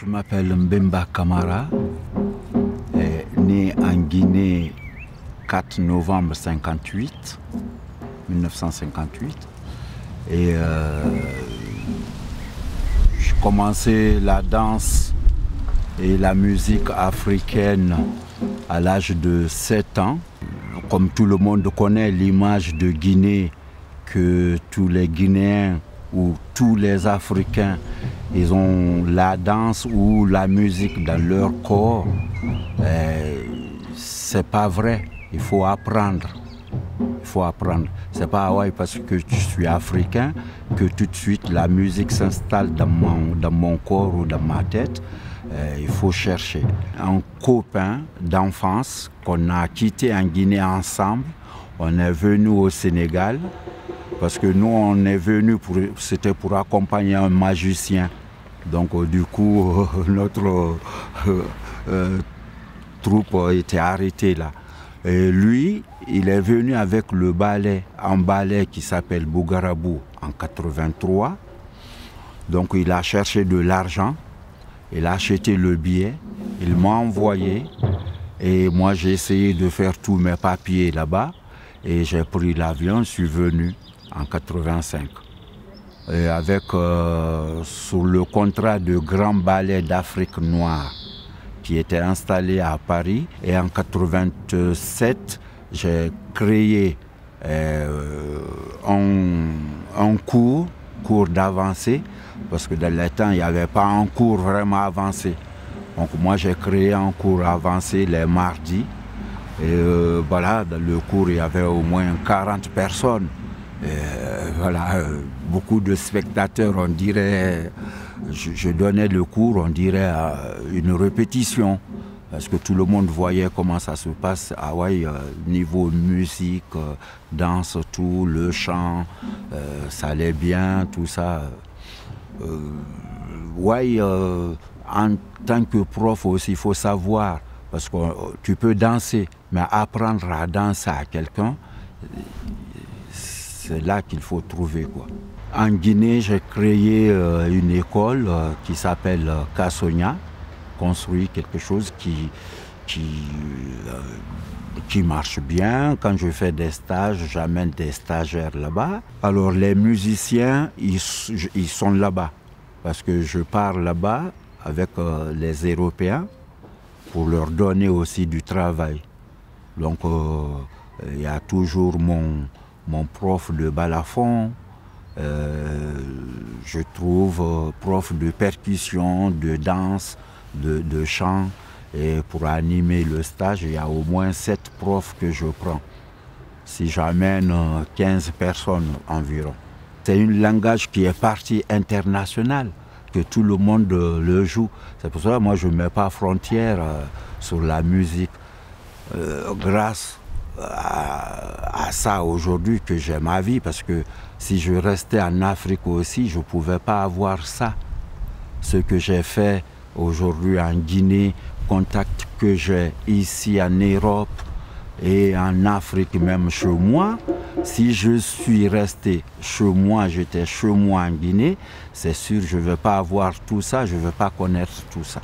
Je m'appelle M'Bemba Camara, né en Guinée 4 novembre 1958. Et j'ai commencé la danse et la musique africaine à l'âge de 7 ans. Comme tout le monde connaît l'image de Guinée que tous les Guinéens ou tous les Africains, ils ont la danse ou la musique dans leur corps. C'est pas vrai, il faut apprendre. Il faut apprendre. C'est pas ouais, parce que je suis africain que tout de suite la musique s'installe dans mon corps ou dans ma tête. Il faut chercher. Un copain d'enfance qu'on a quitté en Guinée ensemble, on est venu au Sénégal. Parce que nous, on est venus, c'était pour accompagner un magicien. Donc du coup, notre troupe était arrêtée là. Et lui, il est venu avec le ballet, un ballet qui s'appelle Bougarabou en 83. Donc il a cherché de l'argent, il a acheté le billet, il m'a envoyé. Et moi, j'ai essayé de faire tous mes papiers là-bas. Et j'ai pris l'avion, je suis venu en 85. Et avec, sous le contrat de Grand Ballet d'Afrique Noire, qui était installé à Paris. Et en 87, j'ai créé un cours d'avancée, parce que dans les temps, il n'y avait pas un cours vraiment avancé. Donc moi, j'ai créé un cours avancé les mardis. Et voilà, dans le cours, il y avait au moins 40 personnes. Voilà, beaucoup de spectateurs, on dirait, je donnais le cours, on dirait une répétition, parce que tout le monde voyait comment ça se passe à Hawaï, niveau musique, danse, tout, le chant, ça allait bien, tout ça. Hawaï, en tant que prof aussi, il faut savoir, parce que tu peux danser, mais apprendre à danser à quelqu'un, c'est là qu'il faut trouver, quoi. En Guinée, j'ai créé une école qui s'appelle Kassonia, construit quelque chose qui marche bien. Quand je fais des stages, j'amène des stagiaires là-bas. Alors les musiciens, ils sont là-bas, parce que je pars là-bas avec les Européens pour leur donner aussi du travail. Donc il y a toujours mon prof de balafon, je trouve prof de percussion, de danse, de chant. Et pour animer le stage, il y a au moins 7 profs que je prends, si j'amène 15 personnes environ. C'est un langage qui est parti international, que tout le monde le joue. C'est pour ça que moi je ne mets pas frontière sur la musique. Grâce à ça aujourd'hui que j'ai ma vie, parce que si je restais en Afrique aussi, je ne pouvais pas avoir ça. Ce que j'ai fait aujourd'hui en Guinée, contact que j'ai ici en Europe et en Afrique même chez moi, si je suis resté chez moi, j'étais chez moi en Guinée, c'est sûr je ne vais pas avoir tout ça, je ne vais pas connaître tout ça.